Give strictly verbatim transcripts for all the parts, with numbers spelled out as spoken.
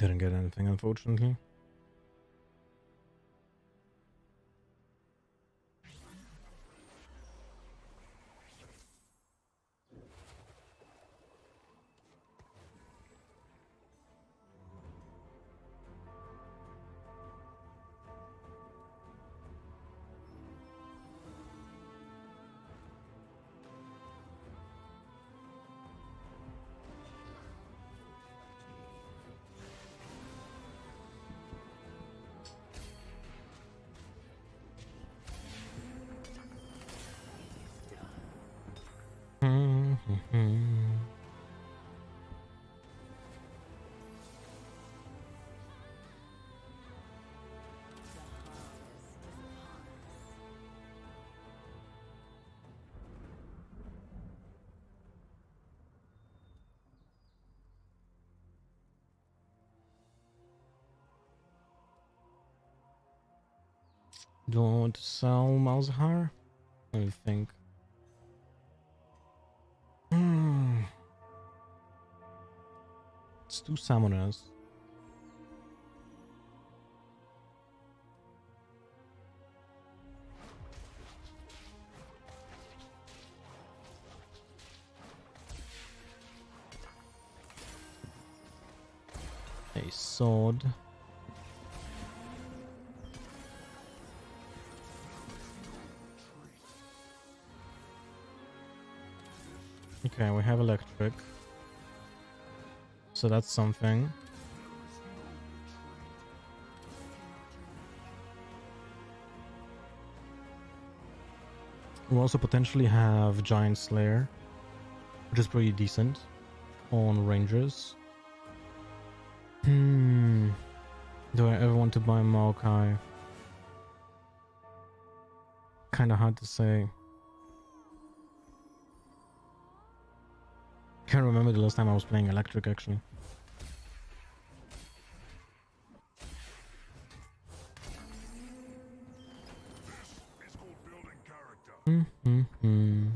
Didn't get anything, unfortunately. Do I want to sell Malzahar? I think. Mm. It's two summoners. A sword. Okay, we have electric, so that's something. We also potentially have Giant Slayer, which is pretty decent on Rangers. Hmm, do I ever want to buy Maokai? Kinda hard to say. I can't remember the last time I was playing electric, actually. This is called building character. Mm-hmm-hmm.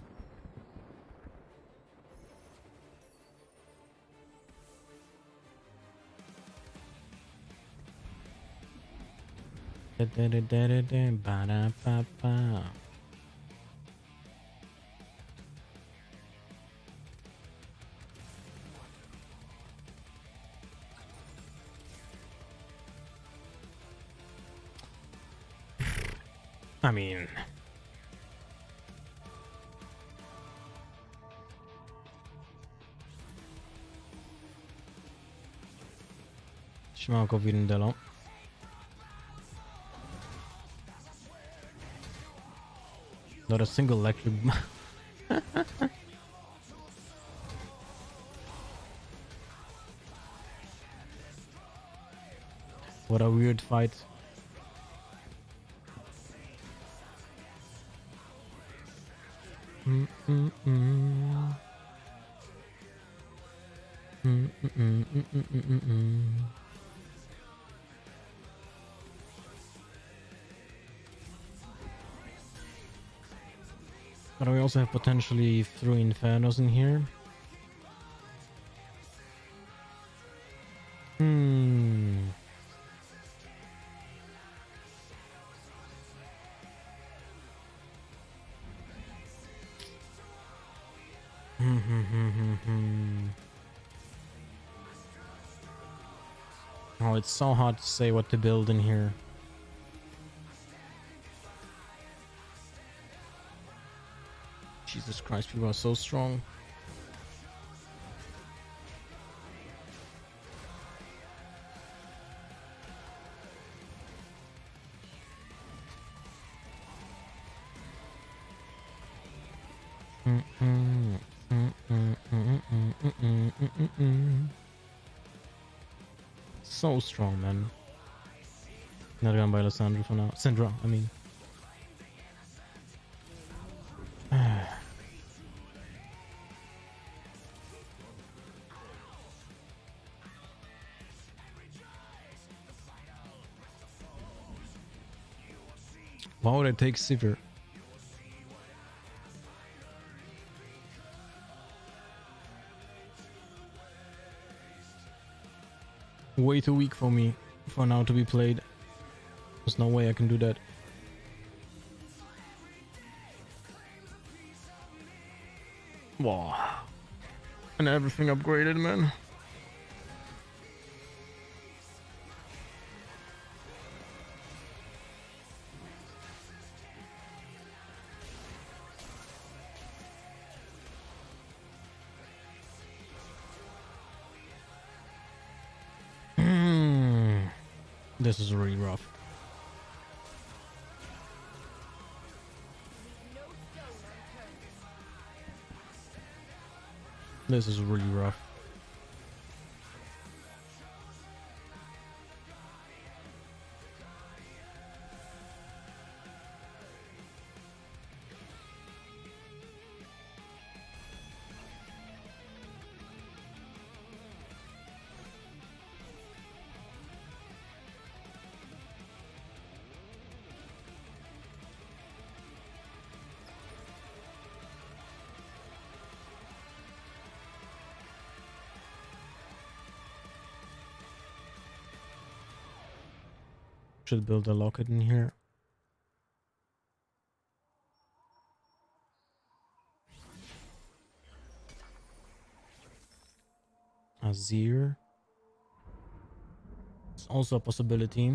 Da-da-da-da-da-da, ba-da-ba-ba. I mean, Siemanko Wirndelo. Not a single electric. What a weird fight. Mm-mm-mm. Mm-mm-mm-mm-mm-mm-mm. But we also have potentially three Infernos in here. Hmm. Oh, it's so hard to say what to build in here. Jesus Christ, people are so strong. So strong, man. Not gonna buy Lissandra for now. Syndra, I mean. Why would I take Sivir? way too weak for me for now to be played. There's no way I can do that. Wow. And everything upgraded, man. This is really rough. This is really rough. Should build a locket in here. Azir. It's also a possibility.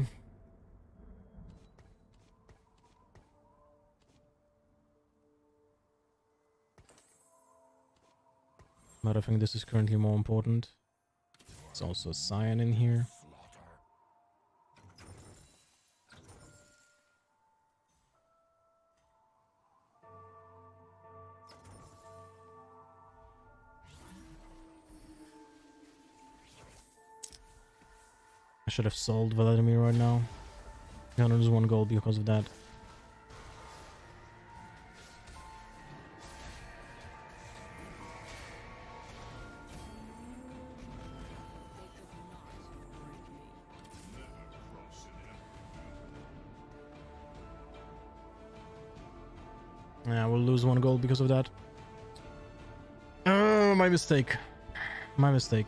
But I think this is currently more important. It's also a Scion in here. I should have sold Vladimir right now. I only lose one gold because of that. Yeah, we'll lose one gold because of that. Oh, my mistake. My mistake.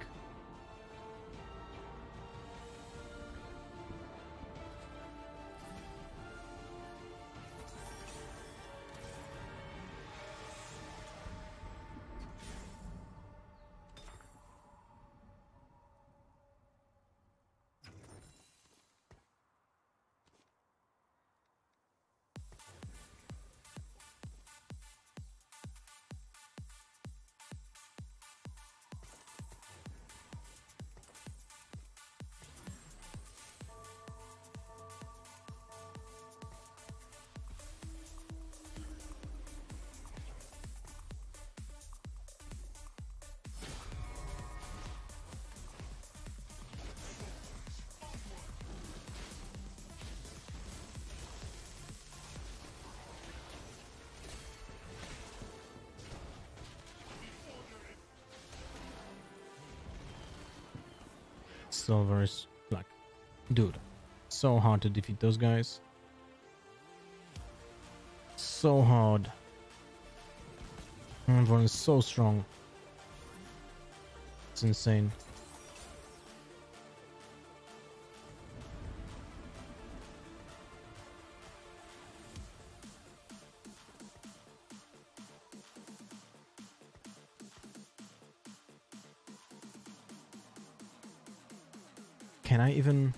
Silver is like, dude, so hard to defeat those guys. So hard. Everyone is so strong. It's insane. Can I even...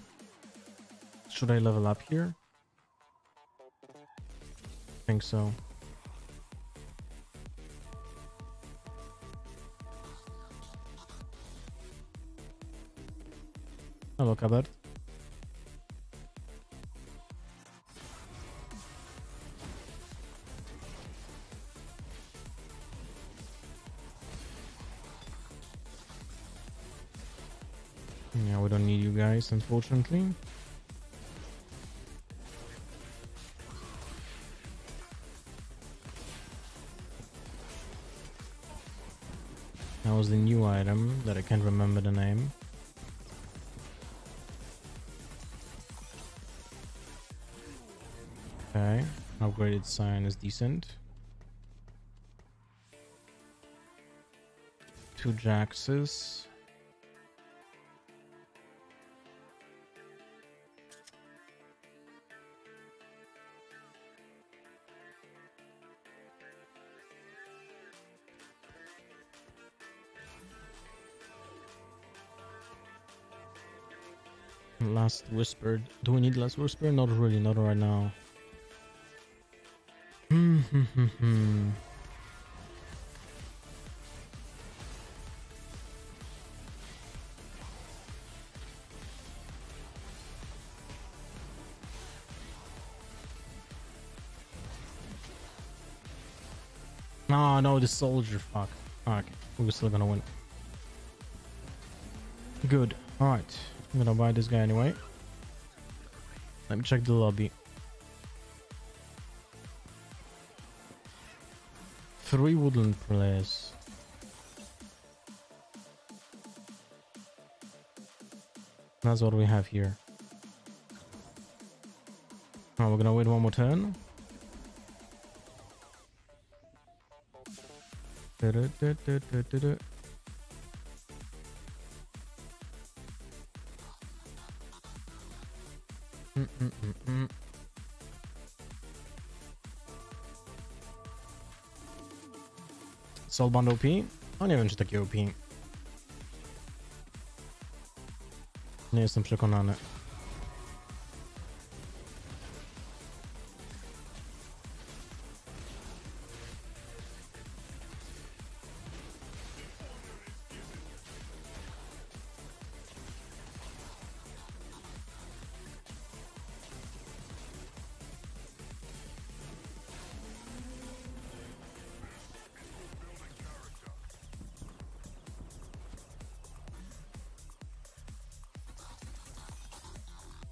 Should I level up here? I think so. Hello, cupboard. Yeah, we don't need you guys, unfortunately. That was the new item that I can't remember the name. Okay, upgraded Scion is decent. Two Jaxes. Last Whisper. Do we need Last Whisper? Not really, not right now. Hmm, hmm, hmm, hmm. No, no, the soldier. Fuck. Okay, we're still gonna win. Good. Alright. I'm gonna buy this guy anyway. Let me check the lobby. Three woodland players. That's what we have here. Now we're gonna wait one more turn. Da-da-da-da-da-da-da. Mm-mm-mm-mm. Soulbound O P? On nie wiem, czy takie O P. Nie jestem przekonany.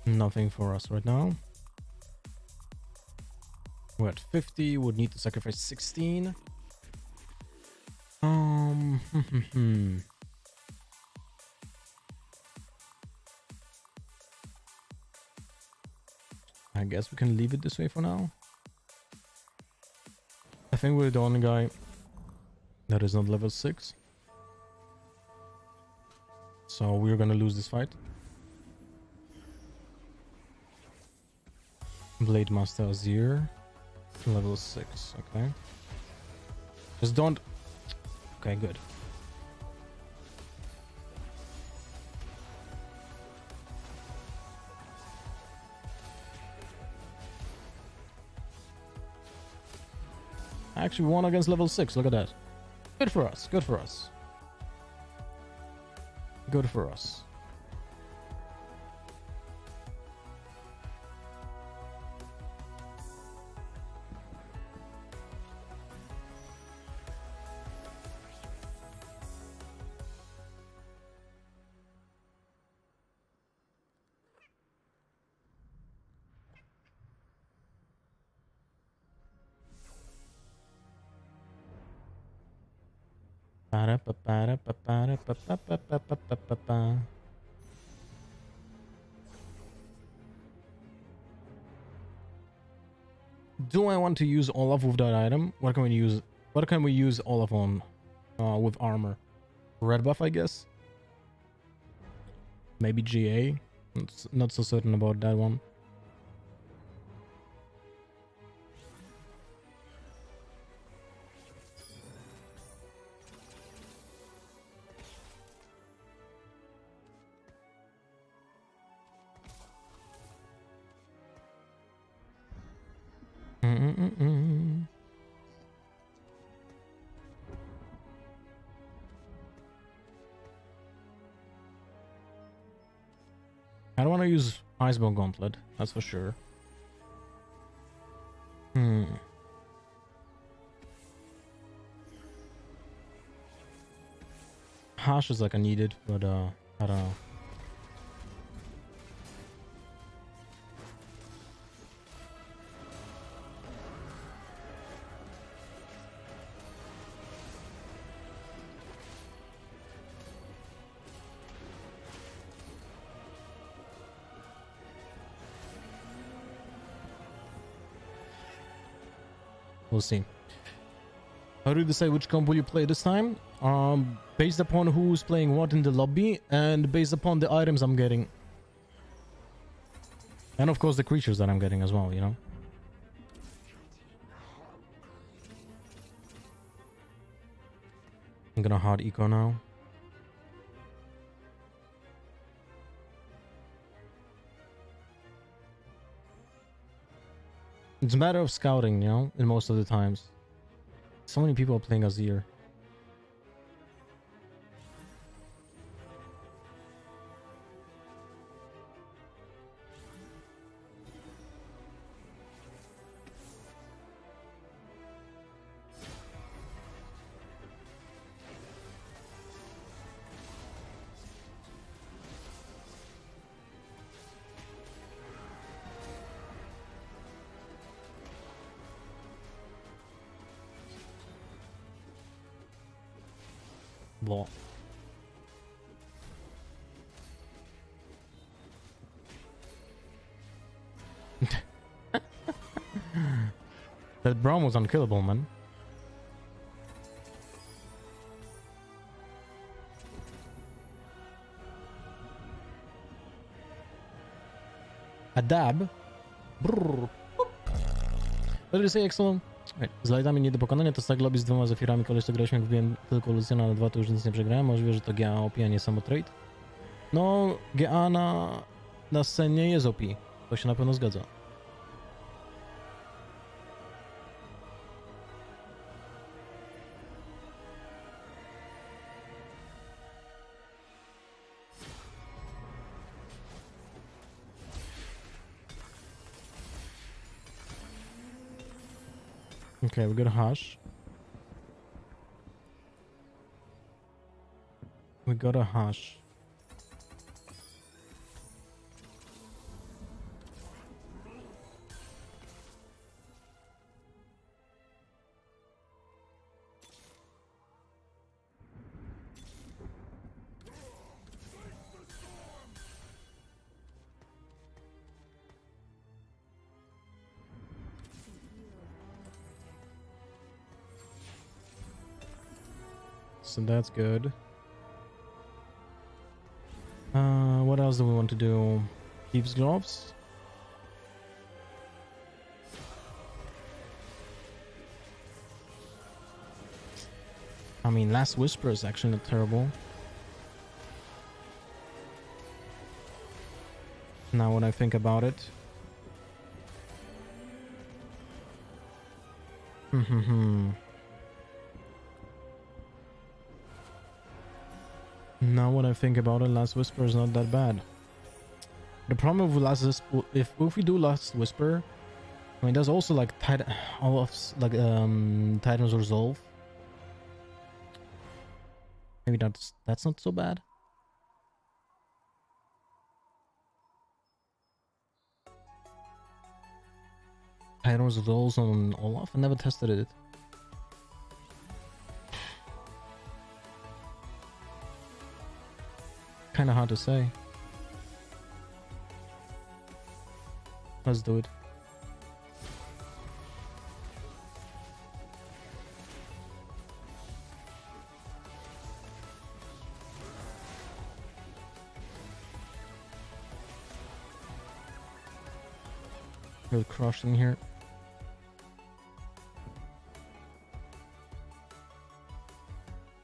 Nothing for us right now. We're at fifty, would need to sacrifice sixteen. Um I guess we can leave it this way for now. I think we're the only guy that is not level six. So we're gonna lose this fight. Blade Master Azir, level six, okay. Just don't... Okay, good. I actually won against level six, look at that. Good for us, good for us. Good for us. Do I want to use Olaf with that item? What can we use? What can we use Olaf on? Uh, with armor, red buff, I guess. Maybe G A. It's not so certain about that one. I don't want to use Iceball Gauntlet, that's for sure. Hmm. Hush is like I needed, but uh, I don't know. We'll see. How do you decide which combo you play this time? Um, based upon who's playing what in the lobby and based upon the items I'm getting. And of course the creatures that I'm getting as well, you know? I'm gonna hard eco now. It's a matter of scouting, you know, in most of the times. So many people are playing Azir. That Braum was unkillable, man. A dab. Brrr. Dlaczego say Excel? Z lightami nie do pokonania, to stack lobby z dwoma zafirami. Koleś to graliśmy, jak wbiłem tylko Luciana na dwa, to już nic nie przegrałem. Możliwe, że to G A O P, a nie samo trade. No, G A na, na scenie jest O P. To się na pewno zgadza. Okay, we got Hush. We got a Hush. And that's good. Uh, what else do we want to do? Thieves Gloves? I mean, Last Whisper is actually not terrible. Now when I think about it. Hmm hmm hmm. Now when I think about it, Last Whisper is not that bad. The problem with Last Whisper, if, if we do Last Whisper, I mean, there's also like Titan, all of like um, Titan's Resolve. Maybe that's that's not so bad. Titan's Resolve on Olaf. I never tested it. Kind of hard to say. Let's do it. Good crush in here.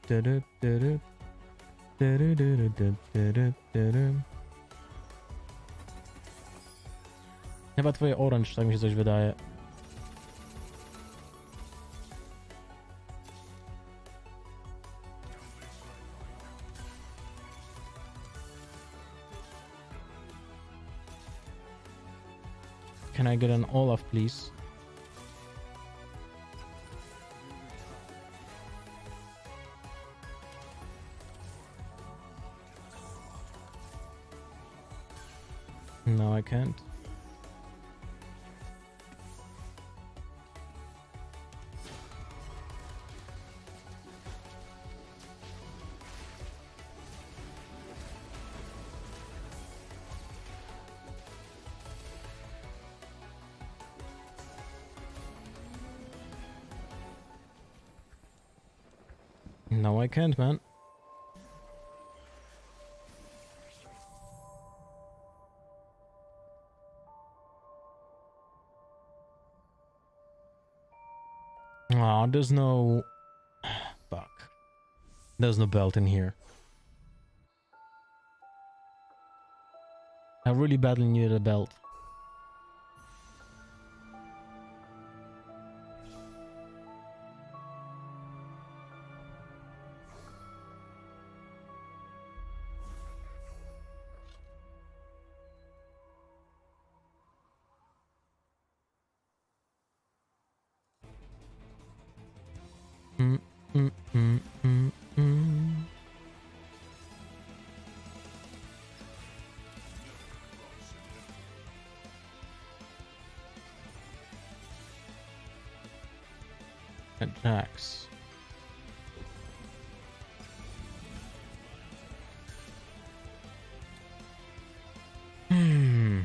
Did it, did it. Chyba twoje orange, tak mi się coś wydaje. Can I get an Olaf, please? No, I can't. No, I can't, man. Aw, oh, there's no... Fuck. There's no belt in here. I really badly needed a belt. Mm, mm, mm, mm, mm. At Jax. Hmm.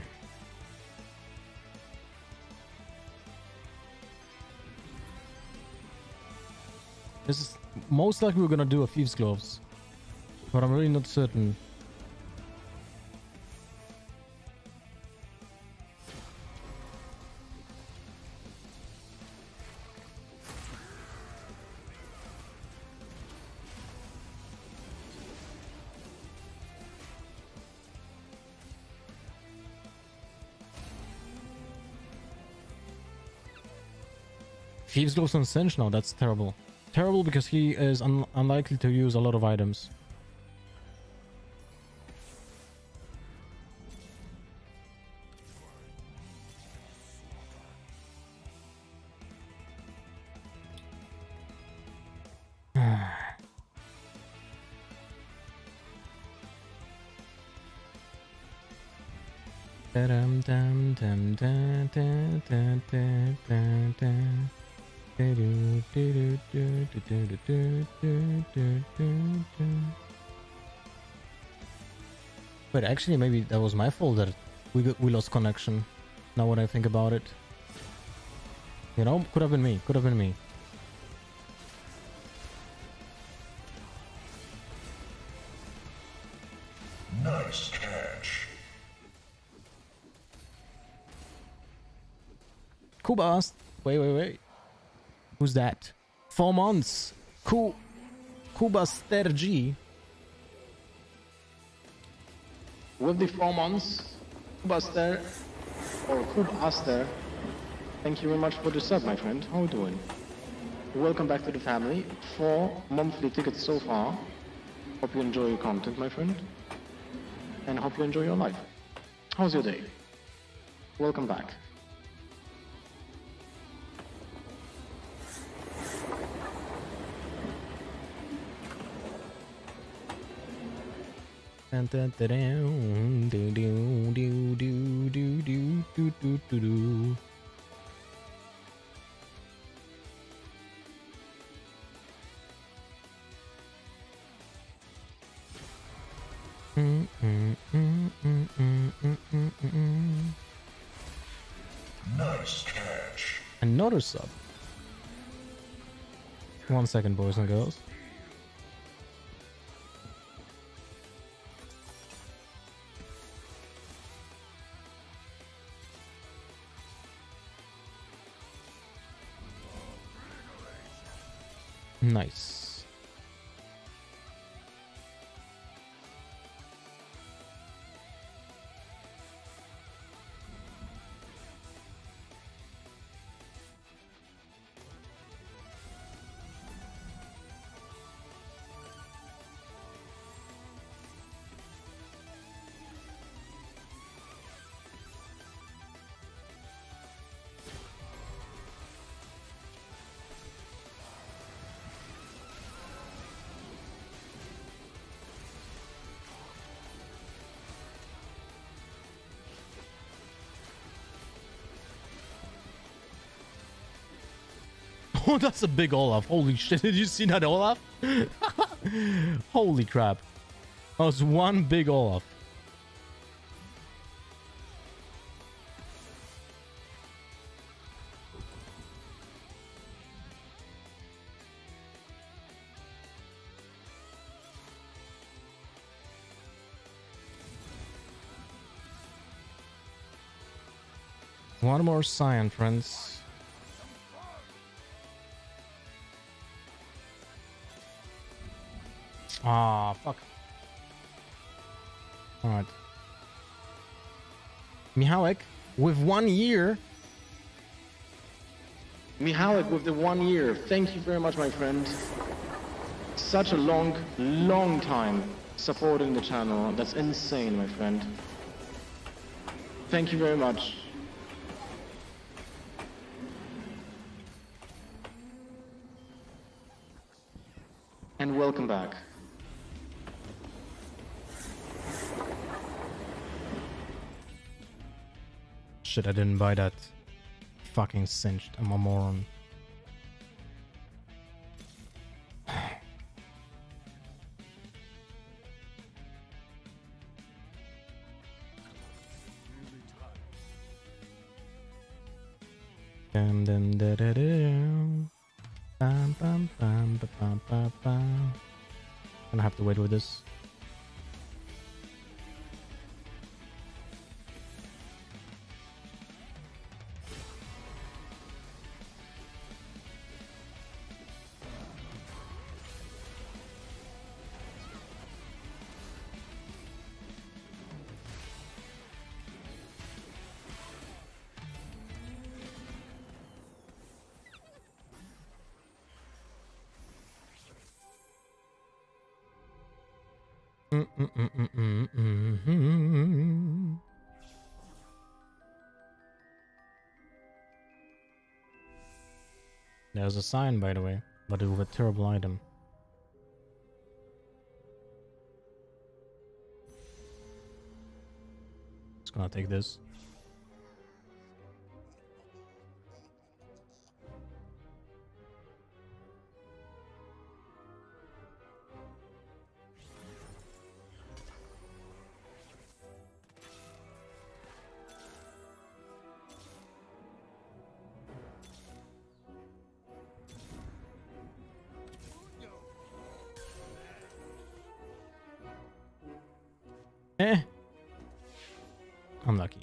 This is most likely we're gonna do a Thieves Gloves, but I'm really not certain. Thieves Gloves on Singed now, that's terrible. Terrible because he is un unlikely to use a lot of items. But actually, maybe that was my fault that we got, we lost connection. Now when I think about it, you know, could have been me. Could have been me. Nice catch. Kuba asked. Wait, wait, wait. Who's that? Four months. Ku Kuba Stergi. With the four months, Kubaster or Kubaster, thank you very much for the sub, my friend. How are you doing? Welcome back to the family. Four monthly tickets so far. Hope you enjoy your content, my friend, and hope you enjoy your life. How's your day? Welcome back. Dun, dun, dun, dun, dun, dun, dun, dun, dun, dun, dun, dun, dun. Mm, mm, mm, mm, mm, mm, mm, mm. Nice catch. Another sub. One second, boys and girls. Nice. Oh, that's a big Olaf. Holy shit. Did you see that Olaf? Holy crap. That was one big Olaf. One more sign, friends. Ah, fuck. Alright. Mihawek with one year. Mihawek with the one year. Thank you very much, my friend. Such a long, long time supporting the channel. That's insane, my friend. Thank you very much. and welcome back. Shit, I didn't buy that. Fucking Singed, I'm a moron. Dum, dum, da, da, da. Bam, bam, bam, ba, bam, ba, bam. Gonna have to wait with this. There's a sign, by the way, but it was a terrible item. Just gonna take this. Eh. Unlucky.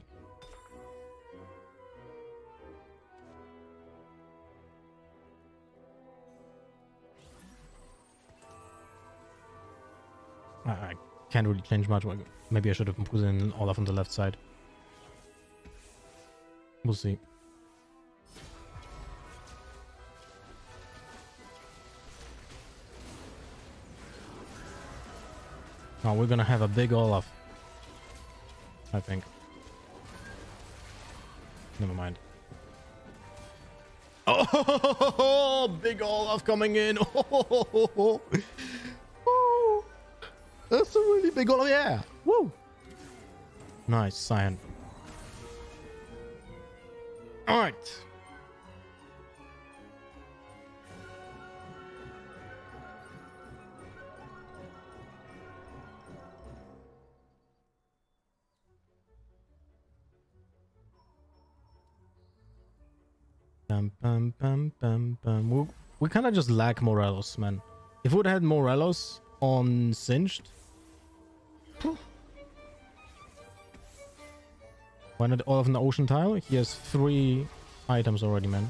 I, I can't really change much. Maybe I should have put in Olaf on the left side. We'll see. Oh, we're gonna have a big Olaf. I think. Never mind. Oh, big Olaf coming in. Oh, oh, that's a really big Olaf. Yeah. Woo. Nice, Cyan. All right. Bam, bam, bam, bam, bam. We, we kind of just lack Morelos, man. If we'd had Morelos on Singed... Phew. Why not all of an Ocean Tile? He has three items already, man.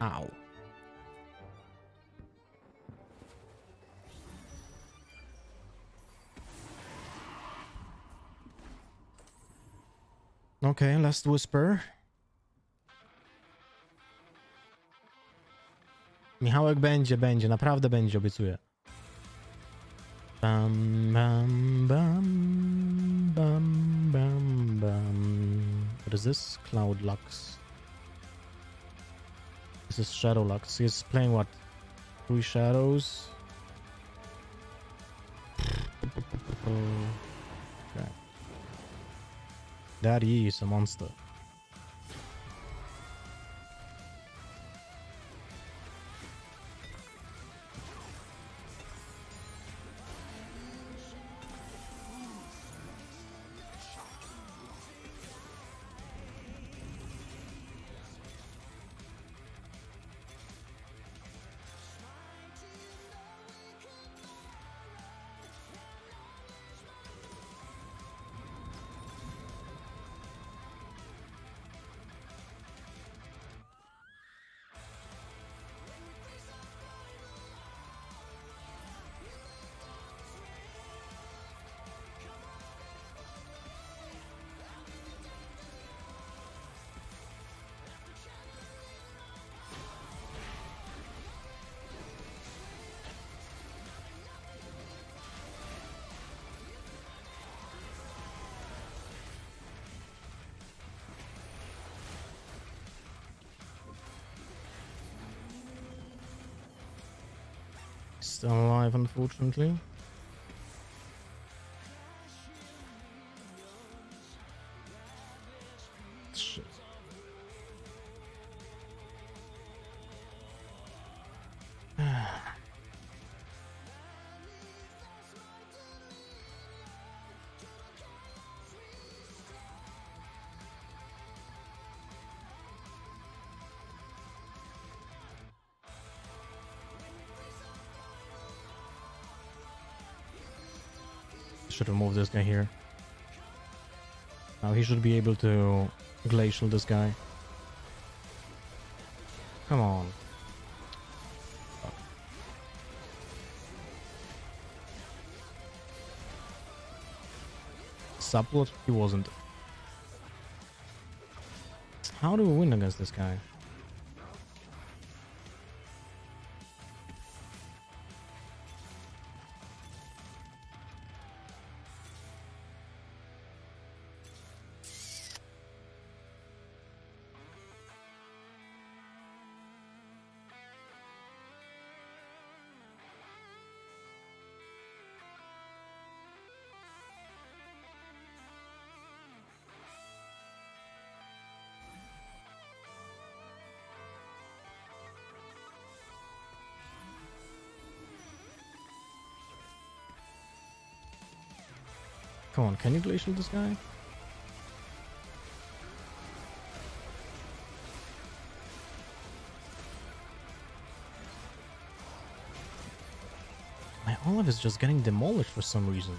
Ow. Okay, Last Whisper. Michałek będzie, będzie, naprawdę będzie, obiecuję. Bam, bam, bam, bam, bam, bam. What is this? Cloud Lux. This is Shadow Lux. He's playing what? Three shadows? Okay. Daddy is a monster. Still alive, unfortunately. Shit. Should remove this guy here. Now he should be able to glacial this guy. Come on. Oh. Support? He wasn't. How do we win against this guy? Come on, can you glacial this guy? My Olaf is just getting demolished for some reason.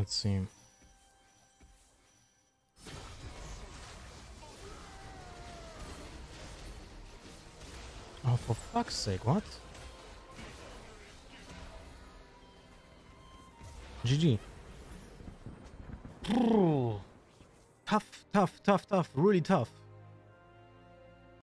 Let's see. Oh, for fuck's sake, what? G G. Tough, tough, tough, tough, really tough.